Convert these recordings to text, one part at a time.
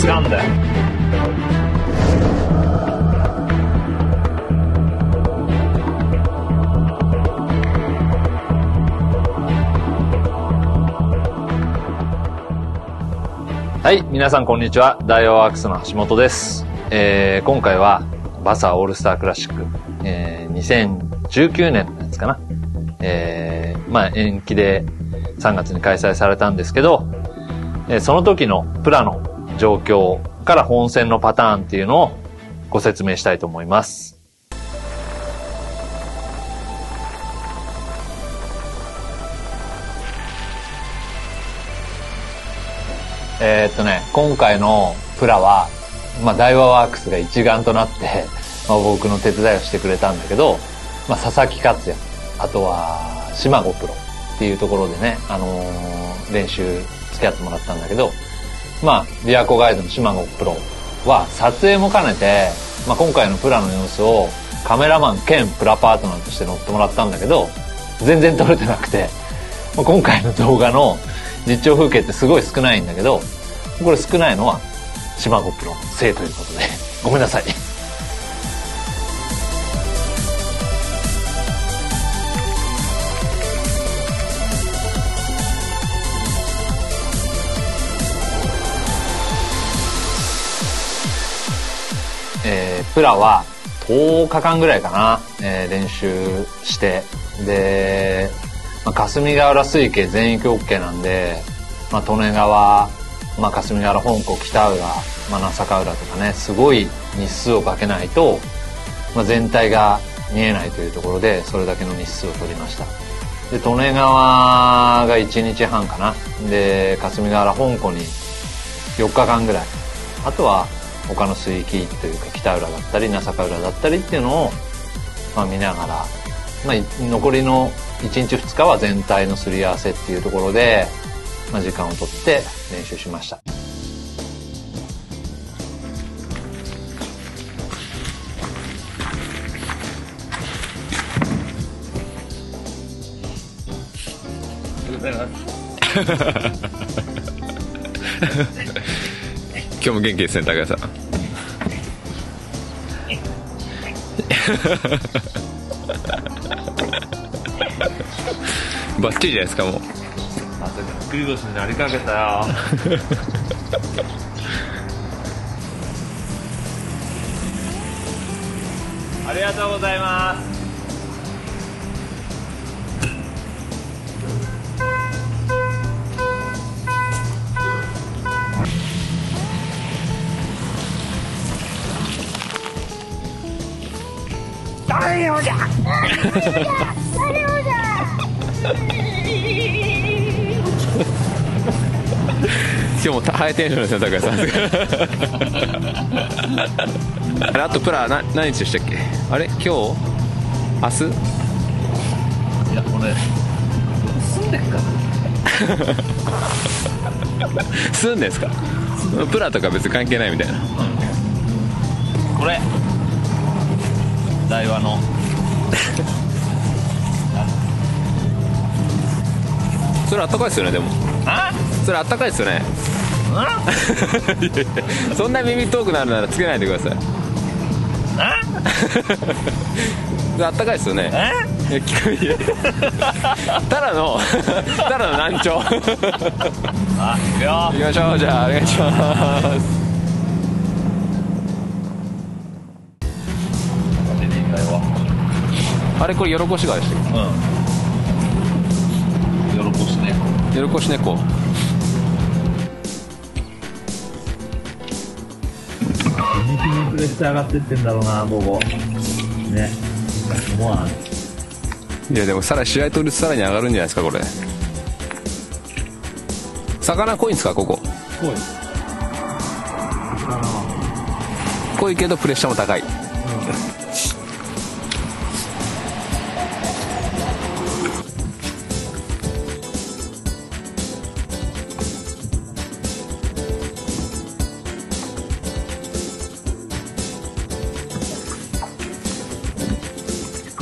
違うんだよ。はい、皆さんこんにちは。ダイワークスの橋本です。今回はバサオールスタークラシック、2019年のやつかな。まあ延期で3月に開催されたんですけど、その時のプラの状況から本戦のパターンっていうのをご説明したいと思います。今回のプラは、ダイワワークスが一丸となって、僕の手伝いをしてくれたんだけど、佐々木克也、あとは島吾プロっていうところでね、練習付き合ってもらったんだけど、琵琶湖ガイドの島吾プロは撮影も兼ねて、今回のプラの様子をカメラマン兼プラパートナーとして乗ってもらったんだけど、全然撮れてなくて、今回の動画の実況風景ってすごい少ないんだけど、これ少ないのは島吾プロのせいということでごめんなさい。プラは10日間ぐらいかな、練習してで、霞ヶ浦水系全域 OK なんで、利根川、霞ヶ浦本湖、北浦、七坂浦とかね、すごい日数をかけないと、全体が見えないというところでそれだけの日数を取りました。で利根川が1日半かな、で霞ヶ浦本湖に4日間ぐらい、あとは他の水域というか北浦だったり那坂浦だったりっていうのを、見ながら、残りの1日2日は全体のすり合わせっていうところで、時間をとって練習しました。今日も元気ですね、高橋さん。バッチリじゃないですか、もう。まさかの繰り越しになりかけたよ。ありがとうございます。今日もハイテンションですね、高橋さん。あれ、あとプラ何日でしたっけ？あれ、今日？明日？いや、俺住んでるか。住んでんすか？プラとか別に関係ないみたいな。これダイワの。それあったかいですよね、でも。それあったかいですよね。そんな耳遠くなるならつけないでください。あったかいですよね。ただの難聴。行きましょう。じゃあお願いします。あれ、これよろこしがでしたっけ？よろこし猫。よろこし猫。プレッシャー上がってってんだろうな、午後。ね。思わない。いやでも試合取率さらに上がるんじゃないですか、これ。魚濃いんですか、ここ？濃い。濃いけどプレッシャーも高い。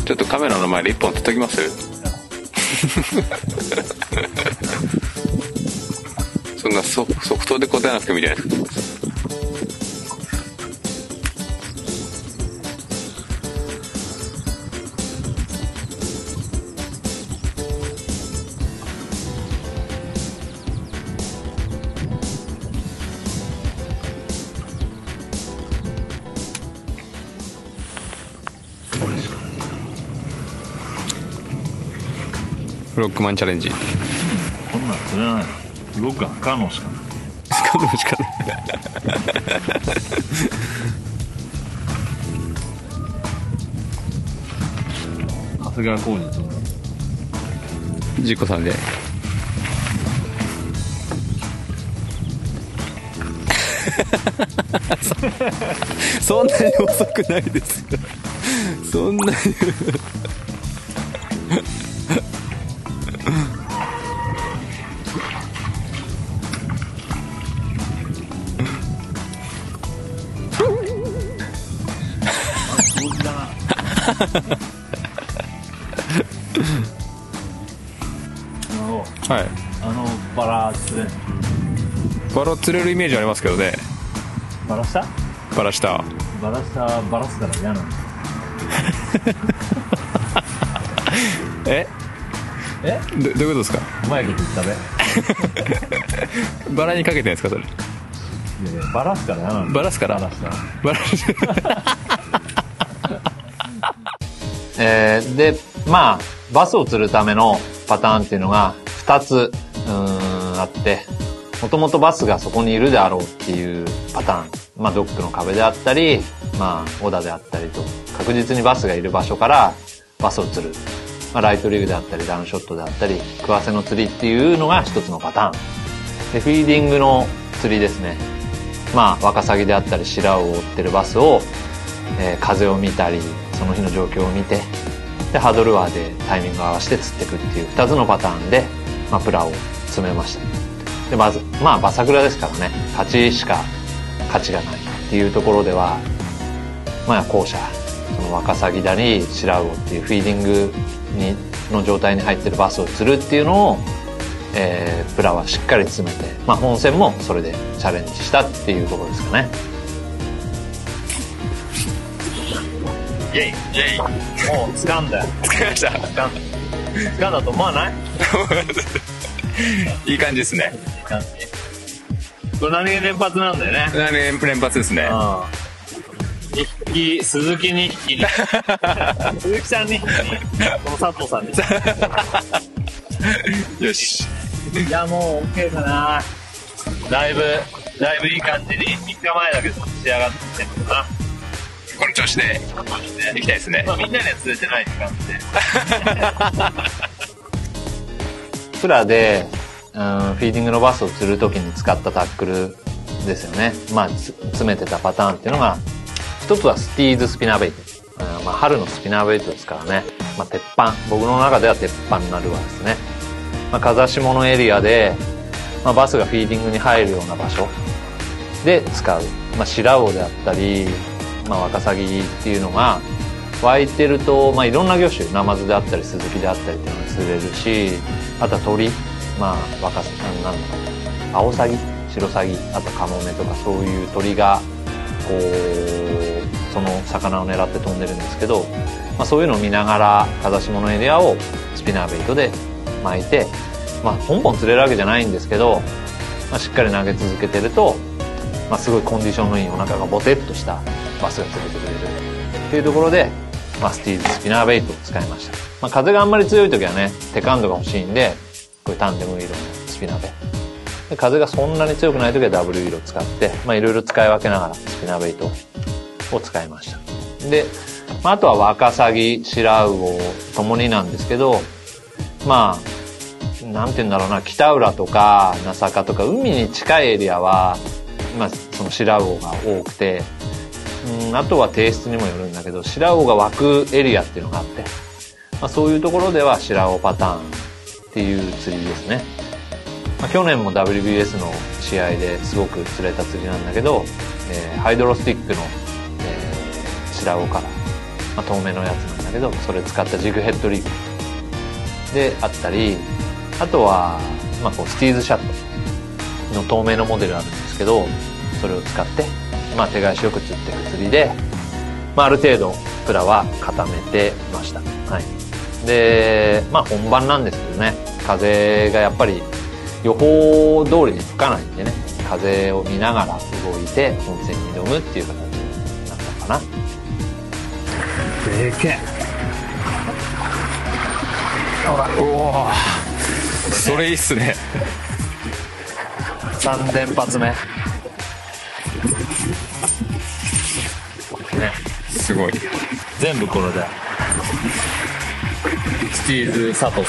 ちょっとカメラの前で1本撮っときます？そんな即答で答えなくてもいいじゃないですか。ロックマンチャレンジ。こんなん釣れないの。ロックは不可能しかない。不可能しかない。長谷川浩二と。ジコさんで。そんなに遅くないですよ。そんなに。はい、バラ釣れるイメージありますけどね。バラしたら嫌なんですえどういうことですか。うまいこと言ったねバラにかけてないですか、それ。いやバラすから嫌なんです。バラすからで、まあバスを釣るためのパターンっていうのが2つあって、もともとバスがそこにいるであろうっていうパターン、まあ、ドックの壁であったり、まあ、小田であったりと、確実にバスがいる場所からバスを釣る、まあ、ライトリグであったりダウンショットであったりクワセの釣りっていうのが一つのパターンで、フィーディングの釣りですね。まあワカサギであったり白を追ってるバスを、風を見たりその日の状況を見て、でハードルワーでタイミングを合わせて釣っていくっていう2つのパターンで、まあ、プラを詰めました。でまずまあバサクラですからね、勝ちしか価値がないっていうところでは、まあ後者そのワカサギだりシラウオっていうフィーディングにの状態に入ってるバスを釣るっていうのを、プラはしっかり詰めて、まあ、本戦もそれでチャレンジしたっていうことですかね。イエイイエイ、もう掴んだよ。掴んだと思わないいい感じですね。これ何連発なんだよね。連発ですね。1匹鈴木2匹に鈴木さん2匹、この佐藤さん2匹よし、いやもう OK かな。だいぶいい感じに3日前だけど仕上がってきてるのかな。この調子で行きたいですね。まあ、みんなには釣れてないって感じでプラで、フィーディングのバスを釣るときに使ったタックルですよね。まあ詰めてたパターンっていうのが、一つはスティーズスピナーベイト、まあ、春のスピナーベイトですからね、まあ、鉄板、僕の中では鉄板になるわけですね。まあ、風下のエリアで、まあ、バスがフィーディングに入るような場所で使う、まあ、シラウオであったり、まあ、ワカサギっていうのが湧いてると、まあ、いろんな魚種、ナマズであったりスズキであったりっていうのが釣れるし、あとは鳥、まあワカサギ、アオサギ、シロサギ、あとカモメとか、そういう鳥がこうその魚を狙って飛んでるんですけど、まあ、そういうのを見ながら風下のエリアをスピナーベイトで巻いて、まあ、ポンポン釣れるわけじゃないんですけど、まあ、しっかり投げ続けてると、まあ、すごいコンディションのいいお腹がボテッとしたバスが釣れてくれるっていうところで、まあ、スティーズスピナーベイトを使いました。まあ、風があんまり強い時はね、テカンドが欲しいんで、こういうタンデム色のスピナーで、風がそんなに強くない時はダブル色を使って、まあ、いろいろ使い分けながらスピナーベイトを使いました。で、まあ、あとはワカサギ、シラウオともになんですけど、まあなんて言うんだろうな、北浦とか那坂とか海に近いエリアは今そのシラウオが多くて、あとは提出にもよるんだけど、シラウオが湧くエリアっていうのがあって、まあ、そういうところではシラウオパターンっていう釣りですね。まあ、去年も WBS の試合ですごく釣れた釣りなんだけど、ハイドロスティックの、シラウオから、まあ、透明のやつなんだけど、それ使ったジグヘッドリグであったり、あとは、まあ、こうスティーズシャットの透明のモデルあるんですけど、そそれを使って、手返しよく釣っていく釣りで、ある程度プラは固めてました。はい、で、本番なんですけどね、風がやっぱり予報通りに吹かないんでね、風を見ながら動いて本戦に挑むっていう形になったかな。でけえ。おお、それいいっすね。3連発目。ね、すごい。全部これで。チーズ佐藤。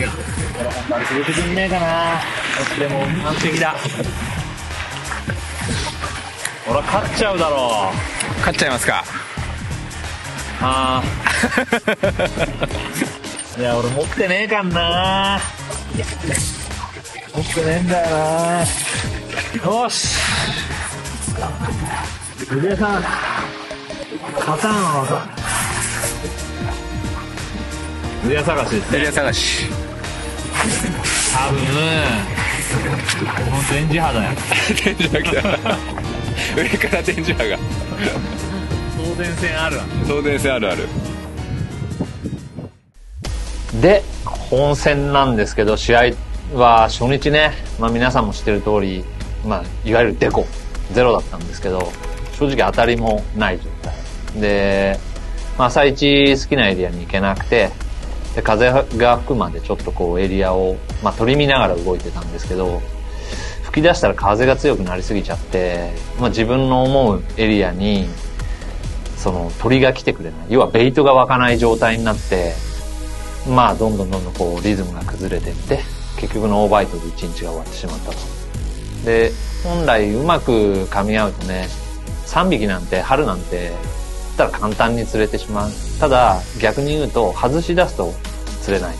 よくできねえかな。でも完璧だ。俺勝っちゃうだろう。勝っちゃいますか。あいや俺持ってねえかんな。持ってねえんだよな。よし。藤江さん、勝たんわさ。藤江探しですね。藤江探し。多分この電磁波だよ。電磁波来た。上から電磁波が。送電線ある。で、本戦なんですけど、試合は初日ね、皆さんも知ってる通り、いわゆるデコゼロだったんですけど、正直当たりもない状態で、朝一好きなエリアに行けなくて、で風が吹くまでちょっとこうエリアを、取り見ながら動いてたんですけど、吹き出したら風が強くなりすぎちゃって、自分の思うエリアにその鳥が来てくれない、要はベイトが湧かない状態になって、どんどんこうリズムが崩れていって、結局ノーバイトで一日が終わってしまったと。で、本来うまく噛み合うとね、3匹なんて春なんてだったら簡単に釣れてしまう。ただ逆に言うと外し出すと釣れないっ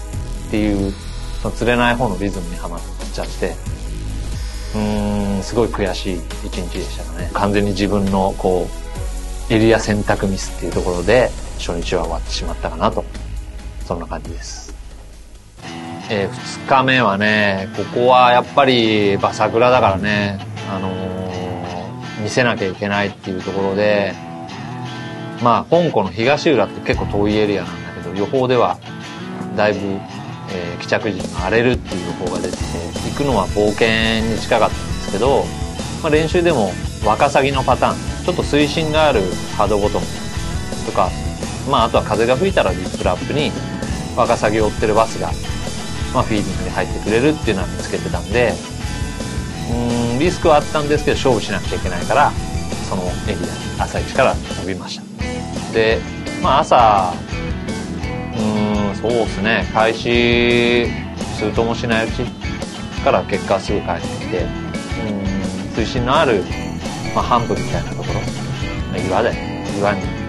ていう、その釣れない方のリズムにはまっちゃって、すごい悔しい一日でしたね。完全に自分のこうエリア選択ミスっていうところで初日は終わってしまったかなと、そんな感じです。2日目はね、ここはやっぱり馬桜だからね、見せなきゃいけないっていうところで、本湖の東浦って結構遠いエリアなんだけど、予報ではだいぶ、帰着時が荒れるっていう予報が出てて、行くのは冒険に近かったんですけど、練習でもワカサギのパターン、ちょっと水深があるハードボトムとか、あとは風が吹いたらリップラップにワカサギを追ってるバスが、フィーディングに入ってくれるっていうのは見つけてたんで、リスクはあったんですけど勝負しなくちゃいけないから、そのエリアに朝一から飛びました。で、朝そうですね、開始数ともしないうちから結果はすぐ返ってきて、水深のある半分みたいなところ、岩に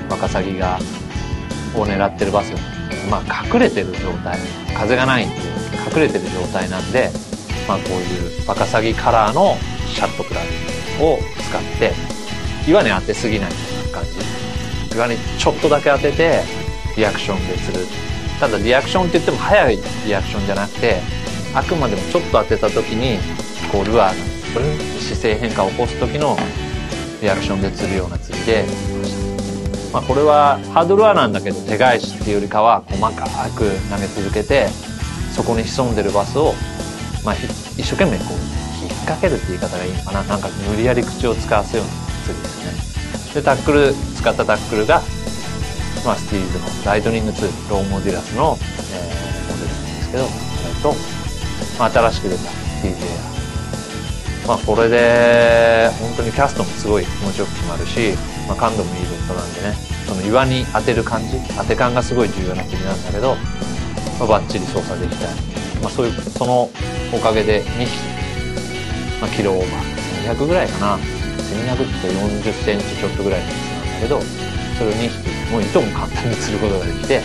ワカサギを狙ってるバスが、隠れてる状態、風がないんで隠れてる状態なんで、こういうワカサギカラーのシャットプラグを使って岩に当てすぎないみたいな感じ、岩にちょっとだけ当ててリアクションで釣る。ただリアクションって言っても速いリアクションじゃなくて、あくまでもちょっと当てた時にこうルアーが姿勢変化を起こす時のリアクションで釣るような釣りで、これはハードルアーなんだけど手返しっていうよりかは細かく投げ続けて、そこに潜んでるバスを、一生懸命こう引っ掛けるって言い方がいいのかな、なんか無理やり口を使わせような釣りですね。でタックル、使ったタックルが、スティールのライトニング2ローモディラスの、モデルなんですけど、それと、新しく出たスティールや、これで本当にキャストもすごい気持ちよく決まるし、感度もいいロットなんでね、その岩に当てる感じ、当て感がすごい重要な釣りなんだけど、バッチリ操作できたり、そのおかげで2匹、キロオーバー1200ぐらいかな、1200って40センチちょっとぐらいのやつなんだけど、それを2匹もう糸も簡単に釣ることができて、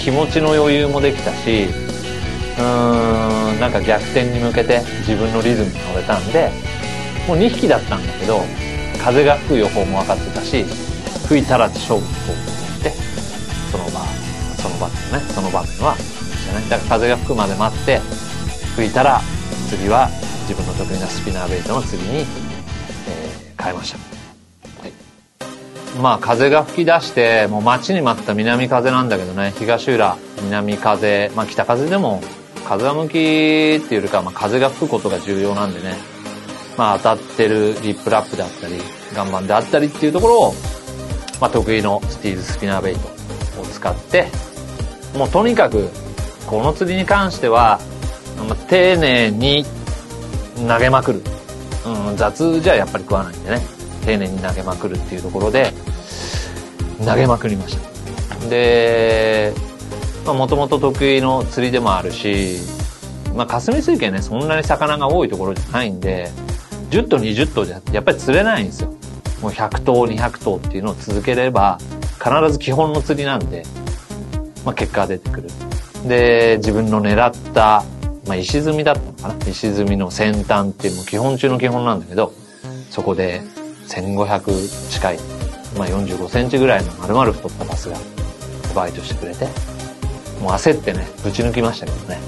気持ちの余裕もできたし、なんか逆転に向けて自分のリズムに乗れたんで、もう2匹だったんだけど風が吹く予報も分かってたし、吹いたら勝負に行こうと思って、その場面は、だから風が吹くまで待って、吹いたら次は自分の得意なスピナーベイトの釣りに、変えました、はい。まあ風が吹き出してもう待ちに待った南風なんだけどね、東浦南風、まあ北風でも風向きっていうよりかは、まあ、風が吹くことが重要なんでね、まあ当たってるリップラップであったり岩盤であったりっていうところを、まあ、得意のスティールスピナーベイトを使って、もうとにかくこの釣りに関しては丁寧に投げまくる、雑じゃやっぱり食わないんでね、丁寧に投げまくるっていうところで投げまくりました。でもともと得意の釣りでもあるし、まあ、霞水系ねそんなに魚が多いところじゃないんで10頭20頭じゃやっぱり釣れないんですよ。もう100頭200頭っていうのを続ければ必ず基本の釣りなんで、まあ、結果が出てくる。で自分の狙った、まあ、石積みだったのかな、石積みの先端ってもう基本中の基本なんだけど、そこで1500近い、まあ、45センチぐらいの丸々太ったバスがバイトしてくれて、もう焦ってねぶち抜きましたけどね。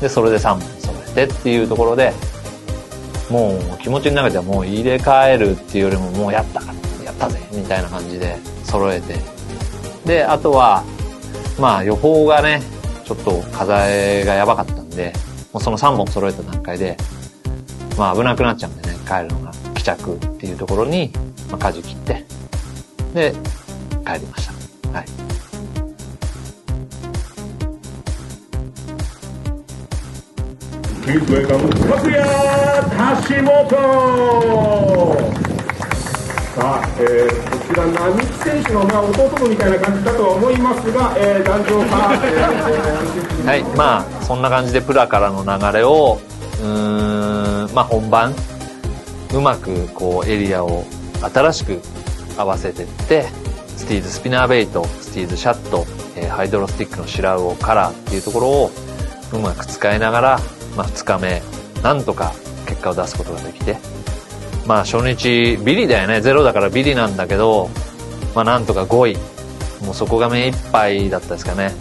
でそれで3本揃えてっていうところで、もう気持ちの中ではもう入れ替えるっていうよりももうやったぜみたいな感じで揃えて、であとはまあ予報がねちょっと風がやばかったんで、もうその3本揃えた段階でまあ危なくなっちゃうんでね、帰るのが帰着っていうところに、まあ、舵切ってで帰りました、はい。さあ、こちら並木選手の弟みたいな感じだとは思いますが、壇上からはい、まあそんな感じでプラからの流れをまあ本番うまくこうエリアを新しく合わせていって、スティーズスピナーベイト、スティーズシャット、ハイドロスティックの白魚カラーっていうところをうまく使いながら、まあ、2日目なんとか結果を出すことができて、まあ初日ビリだよね、ゼロだからビリなんだけど、まあなんとか5位、もうそこが目いっぱいだったですかね。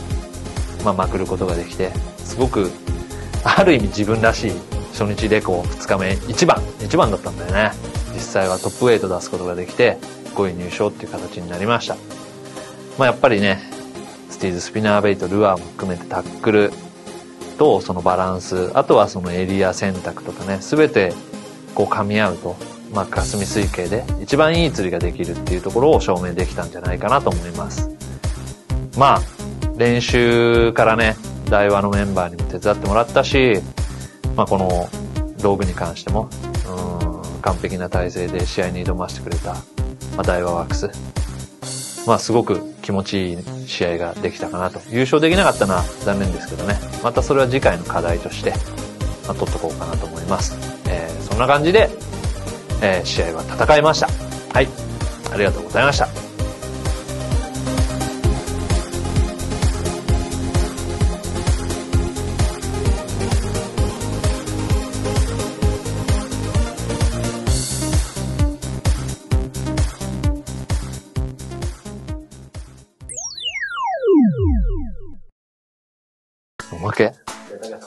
まあまくることができて、すごくある意味自分らしい初日で、こう2日目1番だったんだよね。実際はトップ8出すことができて5位入賞っていう形になりました。まあやっぱりねスティーズスピナーベイト、ルアーも含めてタックルとそのバランス、あとはそのエリア選択とかね、全てこう噛み合うと、まあ、霞水系で一番いい釣りができるっていうところを証明できたんじゃないかなと思います。まあ練習からね台湾のメンバーにも手伝ってもらったし、まあ、この道具に関しても完璧な体勢で試合に挑ませてくれた、まあ、台湾ワックス、まあ、すごく気持ちいい試合ができたかなと。優勝できなかったのは残念ですけどね、またそれは次回の課題として、まあ、取っとこうかなと思います。そんな感じで、試合は戦いました。はい、ありがとうございました。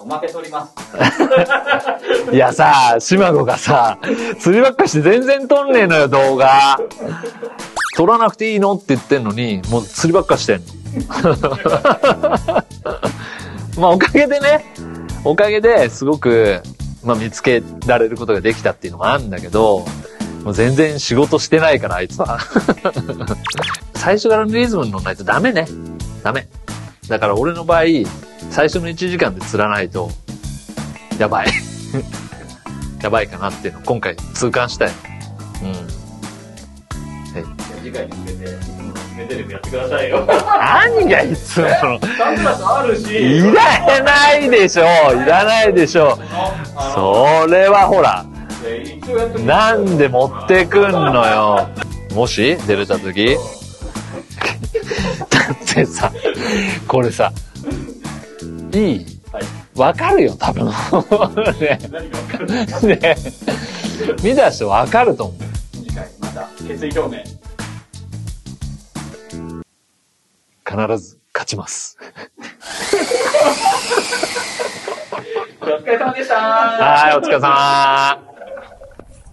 おまけ取りますいやさ、島子がさ釣りばっかして全然撮んねえのよ、動画撮らなくていいのって言ってんのにもう釣りばっかしてんのまあおかげでね、おかげですごく、まあ、見つけられることができたっていうのもあるんだけど、もう全然仕事してないからあいつは最初からのリズムに乗んないとダメね、ダメだから俺の場合最初の1時間で釣らないとやばいやばいかなっていうのを今回痛感したい。次回に向けて決めテレビやってくださいよ。何がいつもサングラスあるしいらないでしょ、いらないでしょ、それはほらなんで持ってくんのよもし出れた時だってさ、これさいい、はい、分かるよ多分ねね見た人分かると思う。次回また決意表明、必ず勝ちますお疲れ様でしたー。はい、お疲れ様ー。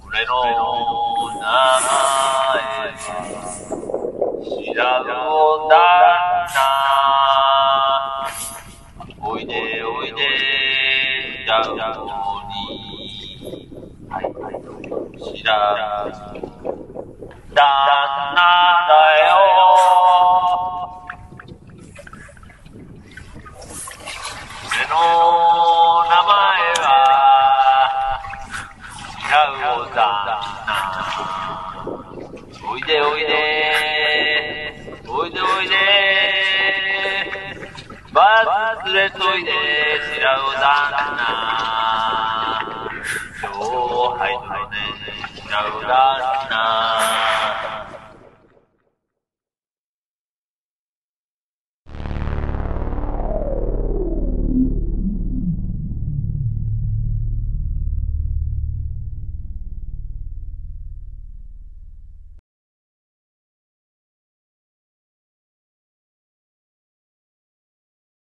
俺の名前知らぬもんだな。おいでおいでだんだに。知らぬ旦那だよ。俺の名前は違うお旦那。おいでおいでおいでおいでバス連れといで違う旦那。上海のね違う旦那。